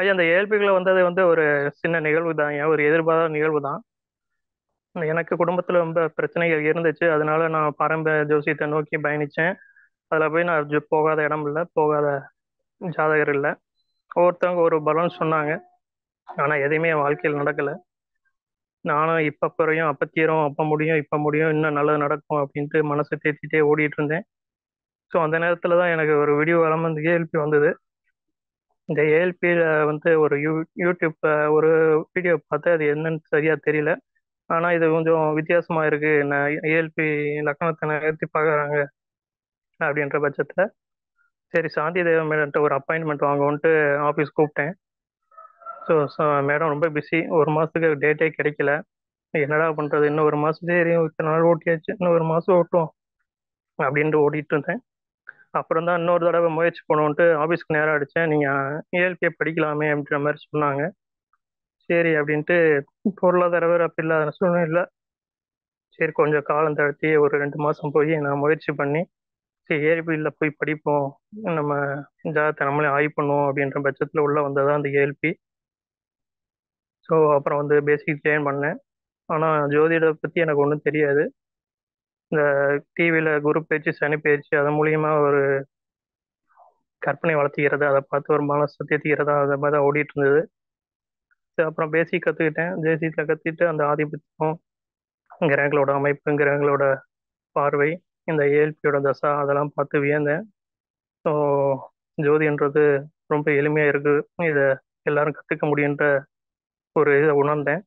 ஐயா, அந்த ஏழ்பிகளை வந்தது ஒரு சின்ன நிகழ்வு தான், ஒரு எதிர்பாராத நிகழ்வு தான். எனக்கு குடும்பத்தில் ரொம்ப பிரச்சனைகள் இருந்துச்சு, அதனால நான் பாரம்பரிய ஜோசியத்தை நோக்கி பயணித்தேன். அதில் போய் நான் போகாத இடம் இல்லை, போகாத ஜாதகர் இல்லை. ஒவ்வொருத்தவங்க ஒரு பலன் சொன்னாங்க, ஆனால் எதையுமே வாழ்க்கையில் நடக்கலை. நானும் இப்போ குறையும், அப்போ தீரும், அப்போ முடியும், இப்போ முடியும், இன்னும் நல்லது நடக்கும் அப்படின்ட்டு மனசை தேத்திட்டே ஓடிட்டு இருந்தேன். ஸோ அந்த நேரத்தில் தான் எனக்கு ஒரு வீடியோ வந்து ஏஎல்பி வந்தது. இந்த ஏஎல்பியில் ஒரு யூடியூப்பில் ஒரு வீடியோ பார்த்து அது என்னன்னு சரியாக தெரியல, ஆனால் இது கொஞ்சம் வித்தியாசமாக இருக்குது, என்ன ஏஎல்பி லக்னத்தை நகர்த்தி பார்க்குறாங்க அப்படின்ற பட்சத்தில் சரி சாந்தி தேவம் மேடம்கிட்ட ஒரு அப்பாயின்மெண்ட் வாங்குவோன்ட்டு ஆஃபீஸ் கூப்பிட்டேன். ஸோ மேடம் ரொம்ப பிஸி, ஒரு மாதத்துக்கு டேட்டே கிடைக்கல, என்னடா பண்ணுறது, இன்னும் ஒரு மாதம் தெரியும், இத்தனை நாள் ஓட்டியாச்சு, இன்னும் ஒரு மாதம் ஓட்டுவோம் அப்படின்ட்டு ஓட்டிகிட்டு இருந்தேன். அப்புறம் தான் இன்னொரு தடவை முயற்சி போனோன்ட்டு ஆஃபீஸ்க்கு நேரம் அடித்தேன். நீங்கள் ஏஎல்பியை படிக்கலாமே அப்படின்ற மாதிரி சொன்னாங்க. சரி அப்படின்ட்டு பொருளாதார வேறு அப்படி இல்லாத சூழ்நிலை, சரி கொஞ்சம் காலம் தழுத்தி ஒரு 2 மாதம் போய் நான் முயற்சி பண்ணி சரி ஏஎல்பியில் போய் படிப்போம், நம்ம ஜாதகத்தை நம்மளே ஆய்வு பண்ணுவோம் அப்படின்ற பட்சத்தில் உள்ளே வந்தது தான் அந்த ஏஎல்பி. ஸோ அப்புறம் பேசிக் ஜாயின் பண்ணேன். ஆனால் ஜோதிடத்தை பற்றி எனக்கு ஒன்றும் தெரியாது. இந்த டிவியில் குரு பயிற்சி, சனி பயிற்சி, அது மூலிமா ஒரு கற்பனை வளர்த்திக்கிறது, அதை பார்த்து ஒரு மனசை தேத்திக்கிறதா, அதை மாதிரி தான் ஓடிட்டு இருந்தது. சரி அப்புறம் பேசிக் கற்றுக்கிட்டேன். பேசிக்கில் கற்றுக்கிட்டு அந்த ஆதிபத்தியம், கிரகங்களோட அமைப்பு, கிரகங்களோட பார்வை, இந்த ஏஎல்பியோட தசை, அதெல்லாம் பார்த்து வியந்தேன். ஸோ ஜோதின்றது ரொம்ப எளிமையாக இருக்குது, இதை எல்லோரும் கற்றுக்க முடியுன்ற ஒரு இதை உணர்ந்தேன்.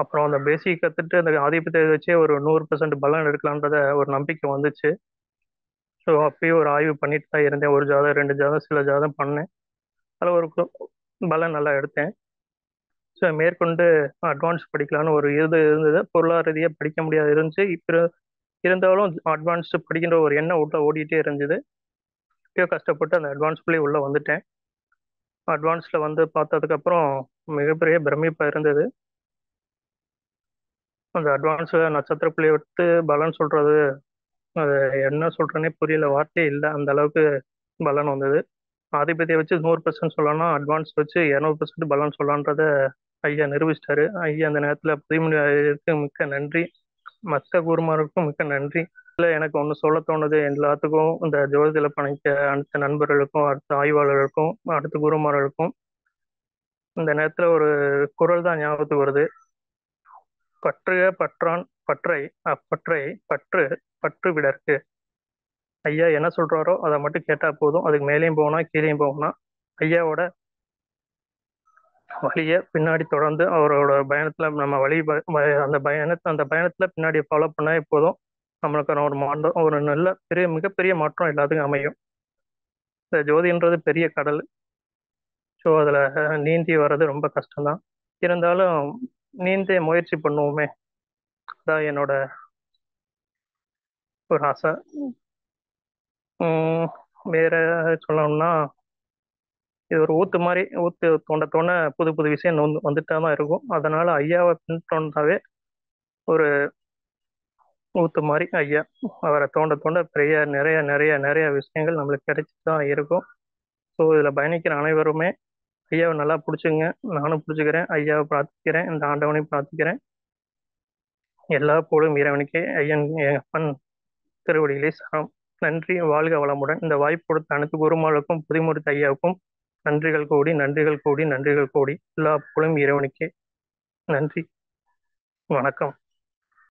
அப்புறம் அந்த பேசிக் கற்றுட்டு அந்த ஆதிபத்தியத்தை வச்சே ஒரு 100% பலன் எடுக்கலான்றத ஒரு நம்பிக்கை வந்துச்சு. ஸோ அப்பயும் ஒரு ஆய்வு பண்ணிட்டு தான் இருந்தேன். ஒரு ஜாதகம், 2 ஜாதகம், சில ஜாதகம் பண்ணேன். அதில் ஒரு பலன் நல்லா எடுத்தேன். ஸோ மேற்கொண்டு அட்வான்ஸ் படிக்கலான்னு ஒரு இது இருந்தது. பொருளாதார ரீதியாக படிக்க முடியாது இருந்துச்சு, இப்போ இருந்தாலும் அட்வான்ஸு படிக்கின்ற ஒரு எண்ணம் உள்ள ஓடிட்டே இருந்தது. இப்போயோ கஷ்டப்பட்டு அந்த அட்வான்ஸ்குள்ளேயே உள்ளே வந்துட்டேன். அட்வான்ஸில் பார்த்ததுக்கப்புறம் மிகப்பெரிய பிரமிப்பாக இருந்தது. அந்த அட்வான்ஸில் நட்சத்திர புள்ளி எடுத்து பலன் சொல்கிறது, அது என்ன சொல்கிறேன்னே புரியல, வார்த்தையே இல்லை, அந்த அளவுக்கு பலன் வந்தது. ஆதிபத்தியை வச்சு 100% சொல்லலாம், அட்வான்ஸ் வச்சு 200% பலன் சொல்லலான்றத ஐயா நிரூபிச்சிட்டாரு. ஐயா அந்த நேரத்தில் பதிமுறைக்கு மிக்க நன்றி, மற்ற குருமாருக்கும் மிக்க நன்றி. இல்லை எனக்கு ஒன்று சொல்ல தோணுது, எல்லாத்துக்கும் இந்த ஜோதிடத்தில் பணிக்க அடுத்த நண்பர்களுக்கும், அடுத்த ஆய்வாளர்களுக்கும், அடுத்த குருமார்களுக்கும் இந்த நேரத்தில் ஒரு குரல் தான் ஞாபகத்துக்கு வருது. பற்றுக பற்றான் பற்றை அப்பற்றை பற்று பற்று விடற்கு. ஐயா என்ன சொல்கிறாரோ அதை மட்டும் கேட்டால் போதும், அதுக்கு மேலேயும் போகணும்னா கீழேயும் போகணும்னா ஐயாவோட வழியை பின்னாடி தொடர்ந்து அவரோட பயணத்தில் நம்ம வழி அந்த பயணத்தில் பின்னாடி ஃபாலோ பண்ணால் எப்போதும் நம்மளுக்கான ஒரு நல்ல மிகப்பெரிய மாற்றம் எல்லாத்துக்கும் அமையும். இந்த ஜோதின்றது பெரிய கடல், ஸோ அதில் நீந்தி வர்றது ரொம்ப கஷ்டம்தான். இருந்தாலும் நீந்தே முயற்சி பண்ணுவோமே, அதான் என்னோட ஒரு ஆசை. வேற சொல்லணும்னா இது ஒரு ஊற்று மாதிரி, ஊற்று தோண்ட தோண்ட புது புது விஷயம் வந்துட்டா தான் இருக்கும். அதனால் ஐயாவை பின்தோண்டாவே ஒரு ஊற்று மாதிரி, ஐயா அவரை தோண்ட தோண்ட பெரிய நிறைய நிறைய நிறைய விஷயங்கள் நம்மளுக்கு கிடைச்சி தான் இருக்கும். ஸோ இதில் பயணிக்கிற அனைவருமே ஐயாவை நல்லா பிடிச்சிங்க, நானும் பிடிச்சிக்கிறேன், ஐயாவை பிரார்த்திக்கிறேன், இந்த ஆண்டவனையும் பிரார்த்திக்கிறேன். எல்லா போலும் இறைவனுக்கே ஐயன் என் அப்பன் திருவடிகளே சரணம். நன்றி, வாழ்க வளமுடன். இந்த வாய்ப்பு கொடுத்த அனைத்து குருமார்களுக்கும் புதுமுறுத்த ஐயாவுக்கும் நன்றிகள் கோடி, நன்றிகள் கோடி, நன்றிகள் கோடி. எல்லா போலும் இறைவனுக்கே நன்றி. வணக்கம்.